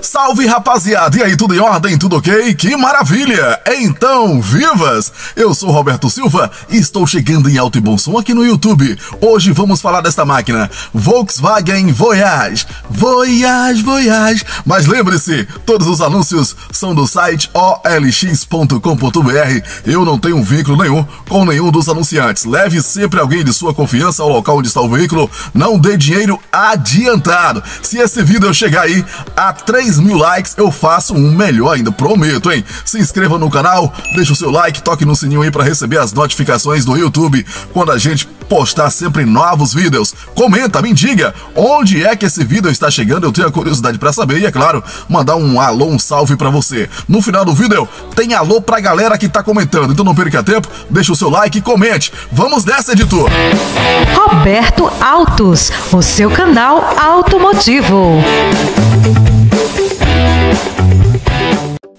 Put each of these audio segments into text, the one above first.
Salve, rapaziada! E aí, tudo em ordem? Tudo ok? Que maravilha! Então, vivas! Eu sou Roberto Silva e estou chegando em alto e bom som aqui no YouTube. Hoje vamos falar desta máquina, Volkswagen Voyage. Voyage, Voyage! Mas lembre-se, todos os anúncios são do site olx.com.br. Eu não tenho vínculo nenhum com nenhum dos anunciantes. Leve sempre alguém de sua confiança ao local onde está o veículo. Não dê dinheiro adiantado. Se esse vídeo chegar aí a 3.000 likes, eu faço um melhor ainda, prometo, hein? Se inscreva no canal, deixa o seu like, toque no sininho aí para receber as notificações do YouTube quando a gente postar sempre novos vídeos. Comenta, me diga onde é que esse vídeo está chegando, eu tenho a curiosidade para saber e, é claro, mandar um alô, um salve para você. No final do vídeo tem alô pra galera que tá comentando, então não perca tempo, deixa o seu like e comente. Vamos nessa, editor! Roberto Auto's, o seu canal automotivo.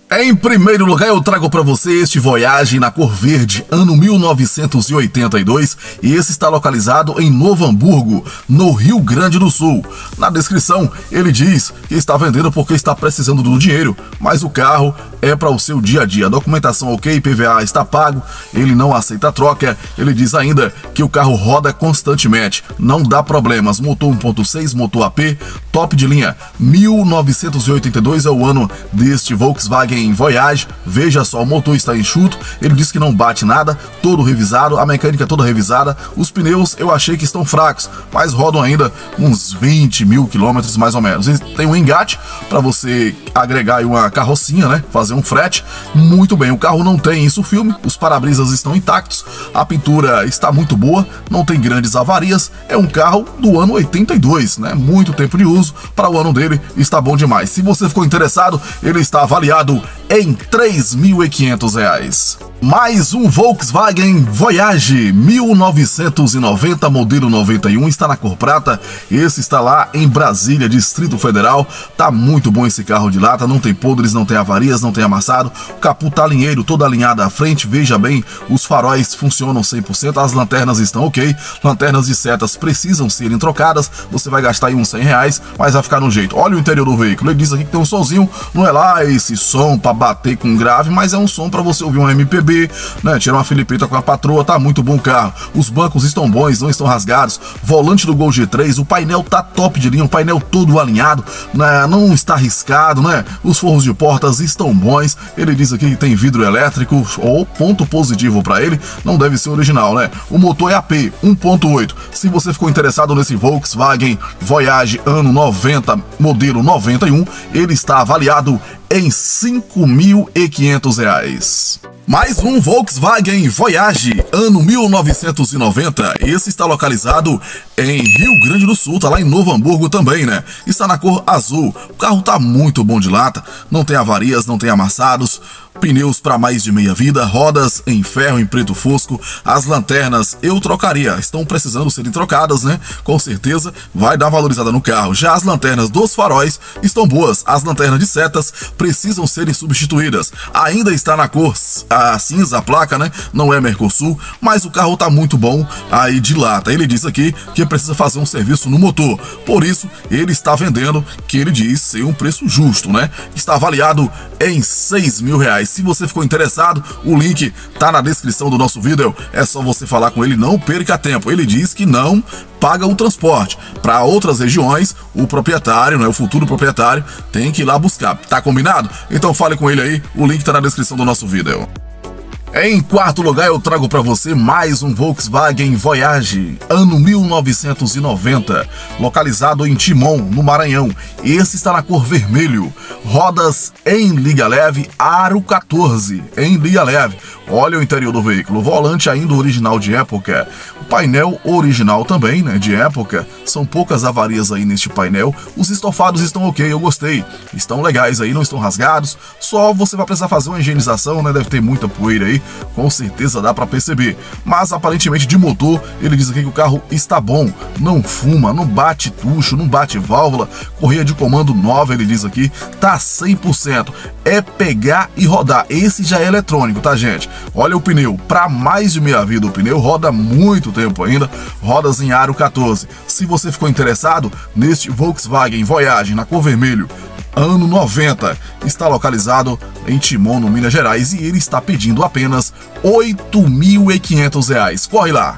Em primeiro lugar, eu trago para você este Voyage na cor verde, ano 1982, e esse está localizado em Novo Hamburgo, no Rio Grande do Sul. Na descrição, ele diz que está vendendo porque está precisando do dinheiro, mas o carro é para o seu dia a dia. A documentação ok, IPVA está pago, ele não aceita troca. Ele diz ainda que o carro roda constantemente, não dá problemas. Motor 1.6, motor AP, top de linha. 1982 é o ano deste Volkswagen Voyage. Veja só, o motor está enxuto, ele diz que não bate nada, todo revisado, a mecânica toda revisada. Os pneus eu achei que estão fracos, mas rodam ainda uns 20 mil quilômetros mais ou menos. Ele tem um engate para você agregar aí uma carrocinha, né? Fazer um frete. Muito bem, o carro não tem isso filme, os para-brisas estão intactos, a pintura está muito boa, não tem grandes avarias. É um carro do ano 82, né? Muito tempo de uso, para o ano dele está bom demais. Se você ficou interessado, ele está avaliado em R$ 3.500. Mais um Volkswagen Voyage 1990, modelo 91, está na cor prata. Esse está lá em Brasília, Distrito Federal. Tá muito bom esse carro de lata, não tem podres, não tem avarias, não tem amassado. O capô tá alinheiro, toda alinhada à frente, veja bem, os faróis funcionam 100%, as lanternas estão ok. Lanternas de setas precisam serem trocadas, você vai gastar aí uns R$ 100, mas vai ficar no jeito. Olha o interior do veículo, ele diz aqui que tem um somzinho, não é lá esse som para bater com grave, mas é um som para você ouvir um MPB, né, tirar uma filipeta com a patroa. Tá muito bom o carro, os bancos estão bons, não estão rasgados, volante do Gol G3, o painel tá top de linha, o painel todo alinhado, né, não está riscado, né, os forros de portas estão bons. Ele diz aqui que tem vidro elétrico, ou ponto positivo para ele, não deve ser original, né. O motor é AP 1.8, se você ficou interessado nesse Volkswagen Voyage ano 90, modelo 91, ele está avaliado em R$ 5.500. Mais um Volkswagen Voyage, ano 1990. Esse está localizado em Rio Grande do Sul, tá lá em Novo Hamburgo também, né? Está na cor azul. O carro tá muito bom de lata, não tem avarias, não tem amassados. Pneus para mais de meia vida, rodas em ferro, em preto fosco, as lanternas eu trocaria, estão precisando serem trocadas, né? Com certeza vai dar valorizada no carro. Já as lanternas dos faróis estão boas, as lanternas de setas precisam serem substituídas. Ainda está na cor a cinza, a placa, né? Não é Mercosul, mas o carro tá muito bom aí de lata. Ele diz aqui que precisa fazer um serviço no motor, por isso ele está vendendo, que ele diz ser um preço justo, né? Está avaliado em R$ 6.000. Se você ficou interessado, o link tá na descrição do nosso vídeo, é só você falar com ele, não perca tempo. Ele diz que não paga o transporte para outras regiões, o proprietário, né, o futuro proprietário tem que ir lá buscar, tá combinado? Então fale com ele aí, o link tá na descrição do nosso vídeo. Em quarto lugar, eu trago para você mais um Volkswagen Voyage, ano 1990, localizado em Timon, no Maranhão. Esse está na cor vermelho, rodas em liga leve, aro 14, em liga leve. Olha o interior do veículo, volante ainda original de época, o painel original também, né, de época. São poucas avarias aí neste painel, os estofados estão ok, eu gostei, estão legais aí, não estão rasgados, só você vai precisar fazer uma higienização, né, deve ter muita poeira aí. Com certeza dá para perceber, mas aparentemente de motor ele diz aqui que o carro está bom, não fuma, não bate tucho, não bate válvula, correia de comando nova, ele diz aqui, tá 100%, é pegar e rodar. Esse já é eletrônico, tá, gente? Olha o pneu, para mais de meia vida o pneu, roda muito tempo ainda, rodas em aro 14. Se você ficou interessado neste Volkswagen Voyage na cor vermelho, ano 90. Está localizado em Timon, no Minas Gerais, e ele está pedindo apenas R$ 8.500. Corre lá!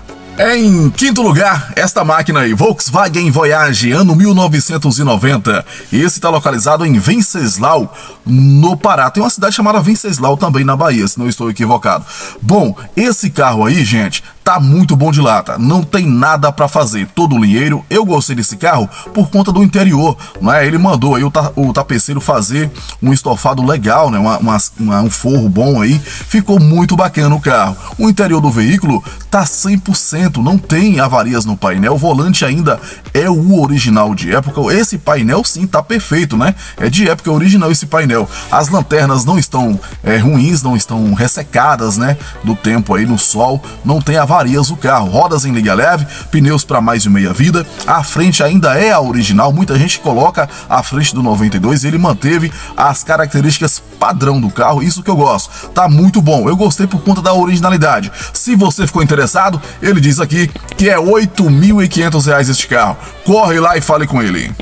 Em quinto lugar, esta máquina aí, Volkswagen Voyage, ano 1990. Esse está localizado em Venceslau, no Pará. Tem uma cidade chamada Venceslau também na Bahia, se não estou equivocado. Bom, esse carro aí, gente, tá muito bom de lata, não tem nada pra fazer, todo linheiro. Eu gostei desse carro por conta do interior, né? Ele mandou aí o tapeceiro fazer um estofado legal, né? um forro bom aí, ficou muito bacana o carro. O interior do veículo tá 100%, não tem avarias no painel, o volante ainda é o original de época. Esse painel sim tá perfeito, né? É de época, original esse painel. As lanternas não estão ruins, não estão ressecadas, né? Do tempo aí no sol, não tem avarias o carro, rodas em liga leve, pneus para mais de meia vida, a frente ainda é a original. Muita gente coloca a frente do 92, ele manteve as características padrão do carro, isso que eu gosto, tá muito bom, eu gostei por conta da originalidade. Se você ficou interessado, ele diz aqui que é R$ 8.500 este carro, corre lá e fale com ele.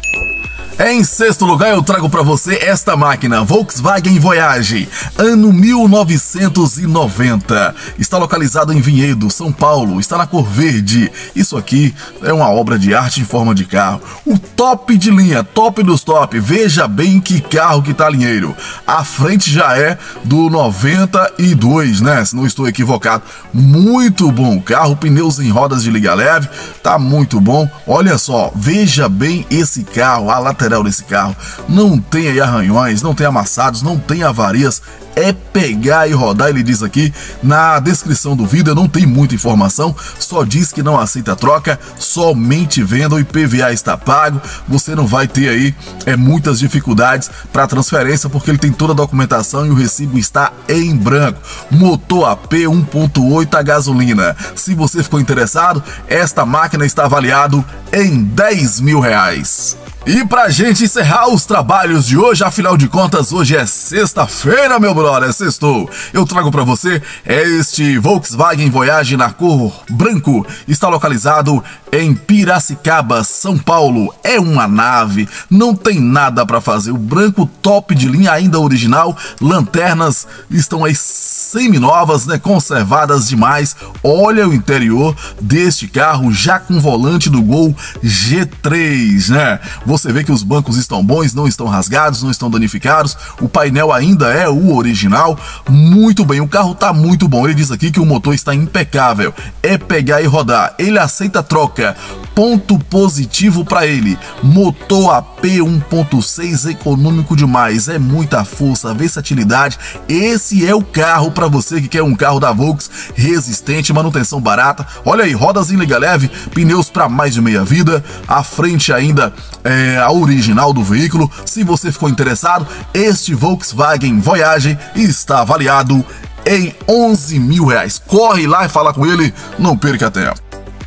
Em sexto lugar, eu trago para você esta máquina, Volkswagen Voyage, ano 1990. Está localizado em Vinhedo, São Paulo, está na cor verde. Isso aqui é uma obra de arte em forma de carro. O top de linha, top dos top. Veja bem que carro que tá linheiro. A frente já é do 92, né? Se não estou equivocado. Muito bom o carro, pneus em rodas de liga leve, tá muito bom. Olha só, veja bem esse carro, a lateral desse carro, não tem aí arranhões, não tem amassados, não tem avarias, é pegar e rodar. Ele diz aqui na descrição do vídeo, não tem muita informação, só diz que não aceita troca, somente venda, o IPVA está pago, você não vai ter aí muitas dificuldades para transferência, porque ele tem toda a documentação e o recibo está em branco. Motor AP 1.8 a gasolina. Se você ficou interessado, esta máquina está avaliado em R$ 10.000. E pra gente encerrar os trabalhos de hoje, afinal de contas, hoje é sexta-feira, meu brother, sextou. Eu trago pra você este Volkswagen Voyage na cor branco. Está localizado em Piracicaba, São Paulo. É uma nave, não tem nada pra fazer. O branco top de linha, ainda original. Lanternas estão aí semi-novas, né? Conservadas demais. Olha o interior deste carro, já com volante do Gol G3, né? Você vê que os bancos estão bons, não estão rasgados, não estão danificados. O painel ainda é o original. Muito bem, o carro tá muito bom. Ele diz aqui que o motor está impecável. É pegar e rodar. Ele aceita troca. Ponto positivo para ele. Motor AP 1.6, econômico demais. É muita força, versatilidade. Esse é o carro para você que quer um carro da Volks resistente, manutenção barata. Olha aí, rodas em liga leve, pneus para mais de meia vida. A frente ainda é a original do veículo. Se você ficou interessado, este Volkswagen Voyage está avaliado em R$ 11.000. Corre lá e fala com ele, não perca tempo.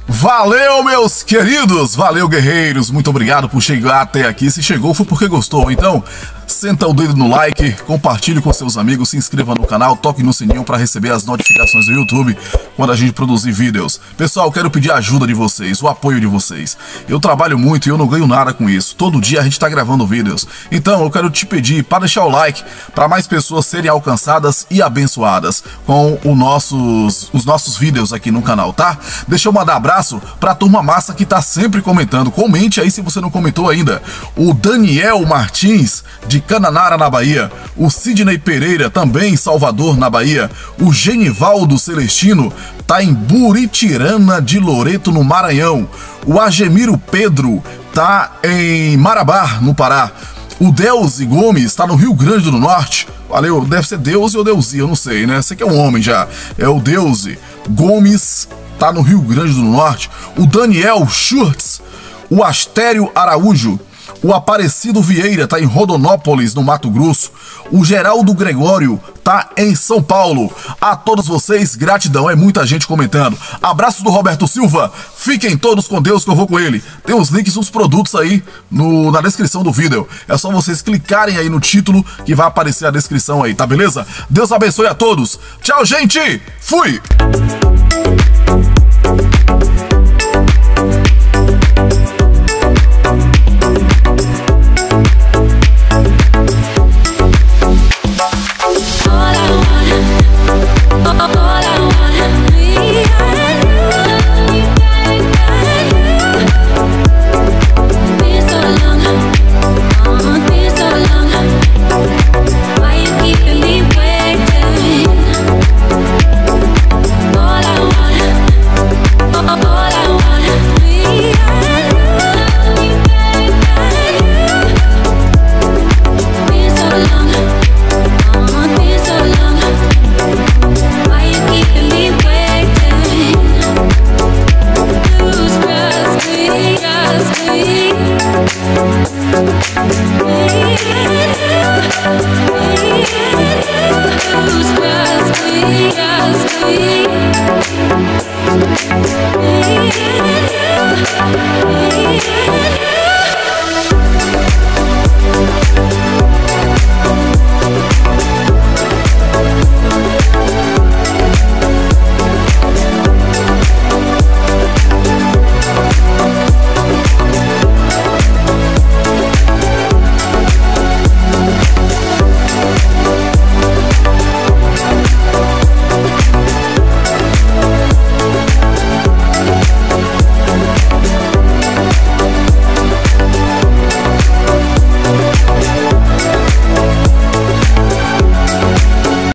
Valeu, meus queridos, valeu, guerreiros, muito obrigado por chegar até aqui. Se chegou foi porque gostou, então senta o dedo no like, compartilhe com seus amigos, se inscreva no canal, toque no sininho para receber as notificações do YouTube quando a gente produzir vídeos. Pessoal, quero pedir a ajuda de vocês, o apoio de vocês. Eu trabalho muito e eu não ganho nada com isso. Todo dia a gente está gravando vídeos. Então eu quero te pedir para deixar o like, para mais pessoas serem alcançadas e abençoadas com os nossos vídeos aqui no canal, tá? Deixa eu mandar abraço para a turma massa que está sempre comentando. Comente aí se você não comentou ainda. O Daniel Martins, de Cananara, na Bahia. O Sidney Pereira, também em Salvador, na Bahia. O Genivaldo Celestino tá em Buritirana de Loreto, no Maranhão. O Agemiro Pedro tá em Marabá, no Pará. O Deuze Gomes está no Rio Grande do Norte. Valeu, deve ser Deuze ou Deuzi, eu não sei, né? Você que é um homem já. É o Deuze Gomes, tá no Rio Grande do Norte. O Daniel Schurz, o Astério Araújo. O Aparecido Vieira tá em Rodonópolis, no Mato Grosso. O Geraldo Gregório tá em São Paulo. A todos vocês, gratidão, é muita gente comentando. Abraço do Roberto Silva, fiquem todos com Deus que eu vou com ele. Tem os links dos produtos aí na descrição do vídeo. É só vocês clicarem aí no título que vai aparecer a descrição aí, tá beleza? Deus abençoe a todos. Tchau, gente! Fui!